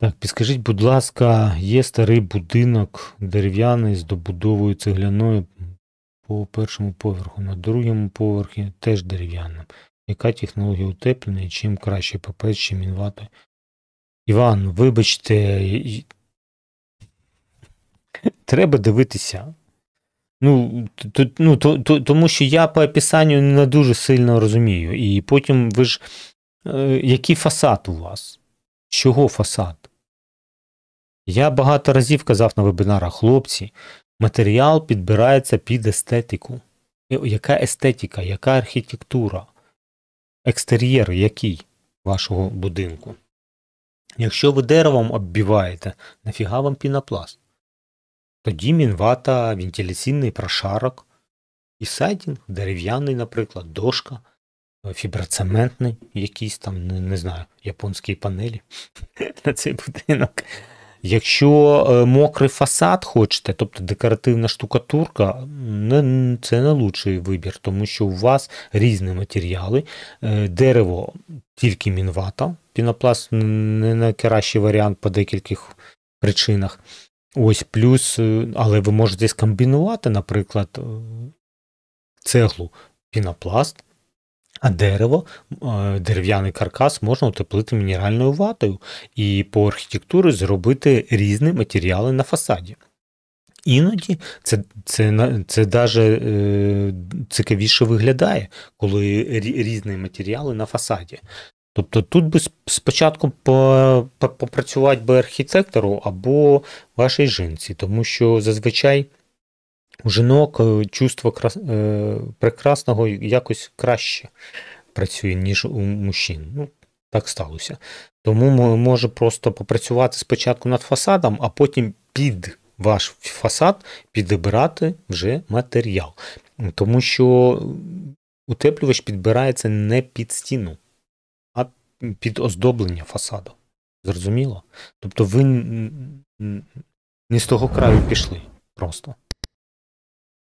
Так, підскажіть, будь ласка, є старий будинок дерев'яний з добудовою цегляною по першому поверху, на другому поверхі теж дерев'яним. Яка технологія утеплення і чим краще ППС чи Мінвата? Іван, вибачте, треба дивитися. Тому що я по описанню не дуже сильно розумію. І потім ви ж... Який фасад у вас? Чого фасад? Я багато разів казав на вебінарах, хлопці, матеріал підбирається під естетику. Яка естетика, яка архітектура? Екстер'єр який вашого будинку? Якщо ви деревом оббиваєте, нафіга вам пінопласт? Тоді мінвата, вентиляційний прошарок і сайдінг, дерев'яний, наприклад, дошка, фіброцементний, якийсь там, не знаю, японські панелі на цей будинок. Якщо мокрий фасад хочете, тобто декоративна штукатурка, це не лучший вибір, тому що у вас різні матеріали. Дерево тільки мінвата, пінопласт не найкращий варіант по декількох причинах. Ось плюс, але ви можете скомбінувати, наприклад, цеглу пінопласт, а дерево, дерев'яний каркас можна утеплити мінеральною ватою і по архітектурі зробити різні матеріали на фасаді. Іноді це даже цікавіше виглядає, коли різні матеріали на фасаді. Тобто тут би спочатку попрацювати би архітектору або вашій жінці, тому що зазвичай у жінок чувство прекрасного якось краще працює, ніж у мужчин. Ну, так сталося. Тому може просто попрацювати спочатку над фасадом, а потім під ваш фасад підібрати вже матеріал. Тому що утеплювач підбирається не під стіну, а під оздоблення фасаду. Зрозуміло? Тобто ви не з того краю пішли просто.